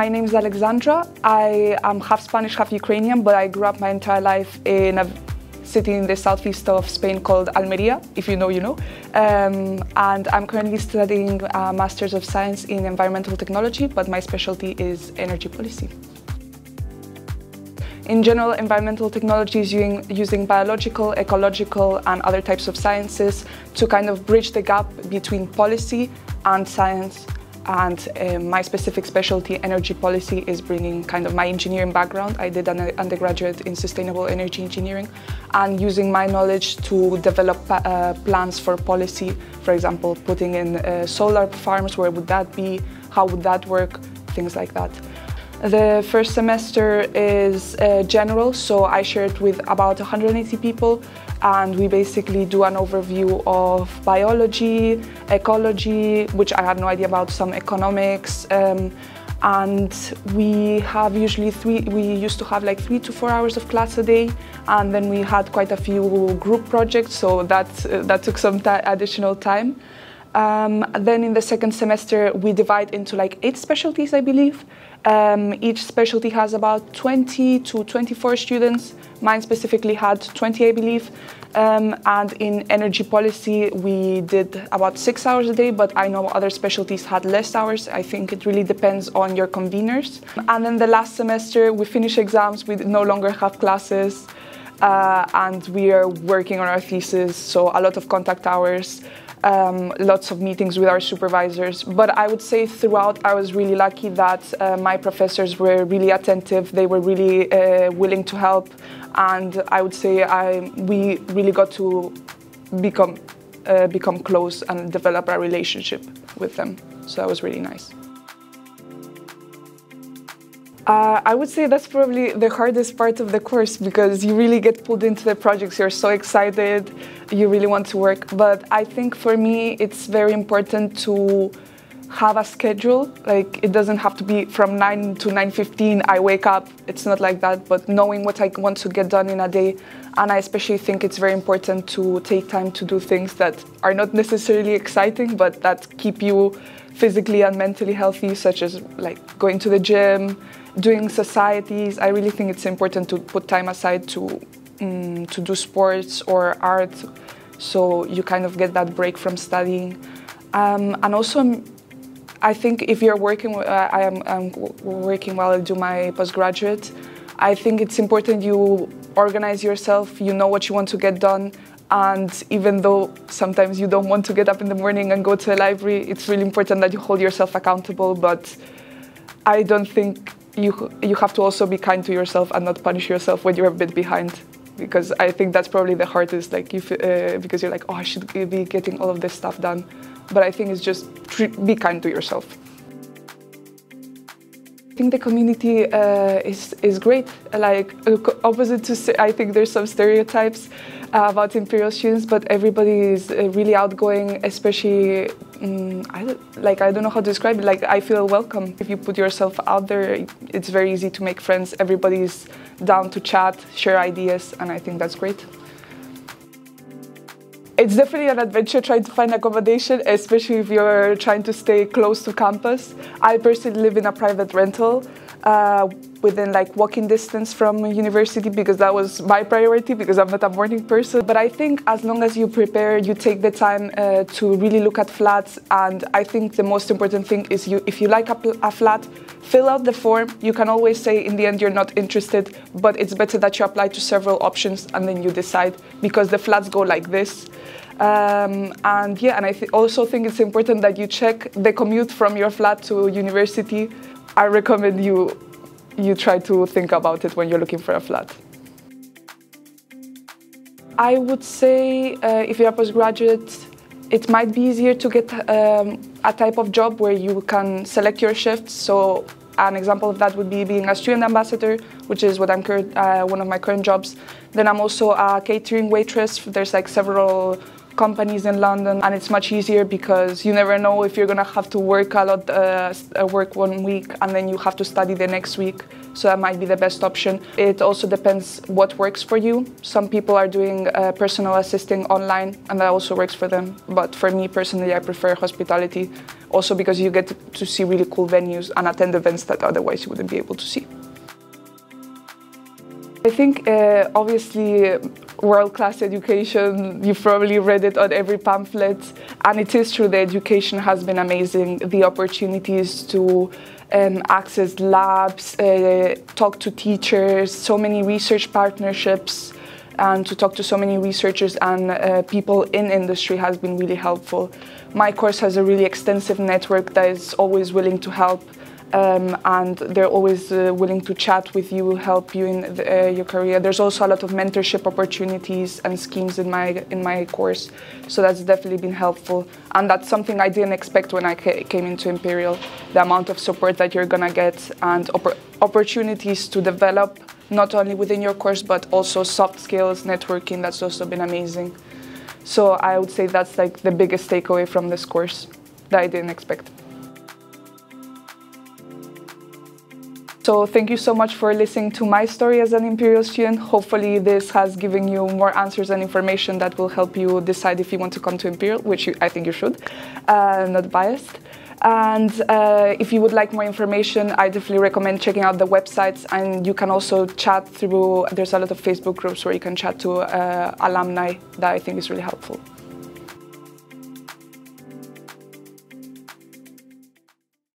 My name is Alexandra. I am half Spanish, half Ukrainian, but I grew up my entire life in a city in the southeast of Spain called Almería. If you know, you know. And I'm currently studying a Master's of Science in Environmental Technology, but my specialty is energy policy. In general, environmental technology is using biological, ecological and other types of sciences to kind of bridge the gap between policy and science. And my specific specialty, energy policy, is bringing kind of my engineering background. I did an undergraduate in sustainable energy engineering, and using my knowledge to develop plans for policy, for example, putting in solar farms. Where would that be? How would that work? Things like that. The first semester is general, so I share it with about 180 people, and we basically do an overview of biology, ecology, which I had no idea about, some economics, and we have usually we used to have like 3 to 4 hours of class a day, and then we had quite a few group projects, so that took some additional time. Then in the second semester, we divide into like 8 specialties, I believe. Each specialty has about 20 to 24 students. Mine specifically had 20, I believe. And in energy policy, we did about 6 hours a day, but I know other specialties had less hours. I think it really depends on your conveners. And then the last semester, we finish exams. We no longer have classes. And we are working on our thesis, so a lot of contact hours, lots of meetings with our supervisors. But I would say throughout I was really lucky that my professors were really attentive, they were really willing to help, and I would say we really got to become close and develop our relationship with them, so that was really nice. I would say that's probably the hardest part of the course, because you really get pulled into the projects, you're so excited, you really want to work. But I think for me it's very important to have a schedule. Like, it doesn't have to be from 9 to 9:15 I wake up, it's not like that, but knowing what I want to get done in a day. And I especially think it's very important to take time to do things that are not necessarily exciting, but that keep you physically and mentally healthy, such as like going to the gym, doing societies. I really think it's important to put time aside to do sports or art, so you kind of get that break from studying. And also, I think if you're working, I'm working while I do my postgraduate, I think it's important you organize yourself, you know what you want to get done, and even though sometimes you don't want to get up in the morning and go to a library, it's really important that you hold yourself accountable, but I don't think you have to also be kind to yourself and not punish yourself when you're a bit behind, because I think that's probably the hardest, like because you're like, oh, I should be getting all of this stuff done. But I think it's just be kind to yourself. I think the community is great. Like, opposite to, I think there's some stereotypes about Imperial students, but everybody is really outgoing, especially, I don't know how to describe it, like, I feel welcome. If you put yourself out there, it's very easy to make friends. Everybody's down to chat, share ideas, and I think that's great. It's definitely an adventure trying to find accommodation, especially if you're trying to stay close to campus. I personally live in a private rental within like walking distance from university, because that was my priority, because I'm not a morning person. But I think as long as you prepare, you take the time to really look at flats, and I think the most important thing is if you like a flat, fill out the form. You can always say in the end you're not interested, but it's better that you apply to several options and then you decide, because the flats go like this. And yeah, and I also think it's important that you check the commute from your flat to university. I recommend you try to think about it when you're looking for a flat. I would say if you're a postgraduate, it might be easier to get a type of job where you can select your shifts. So an example of that would be being a student ambassador, which is what I'm one of my current jobs. Then I'm also a catering waitress. There's like several companies in London, and it's much easier because you never know if you're going to have to work a lot, work 1 week and then you have to study the next week, so that might be the best option. It also depends what works for you. Some people are doing personal assisting online and that also works for them, but for me personally I prefer hospitality, also because you get to see really cool venues and attend events that otherwise you wouldn't be able to see. I think obviously world-class education, you've probably read it on every pamphlet, and it is true the education has been amazing. The opportunities to access labs, talk to teachers, so many research partnerships, and to talk to so many researchers and people in industry has been really helpful. My course has a really extensive network that is always willing to help. And they're always willing to chat with you, help you in the, your career. There's also a lot of mentorship opportunities and schemes in my course, so that's definitely been helpful. And that's something I didn't expect when I came into Imperial, the amount of support that you're gonna get and opportunities to develop, not only within your course, but also soft skills, networking, that's also been amazing. So I would say that's like the biggest takeaway from this course that I didn't expect. So thank you so much for listening to my story as an Imperial student. Hopefully this has given you more answers and information that will help you decide if you want to come to Imperial, which I think you should, not biased. And if you would like more information, I definitely recommend checking out the websites, and you can also chat through, there's a lot of Facebook groups where you can chat to alumni that I think is really helpful.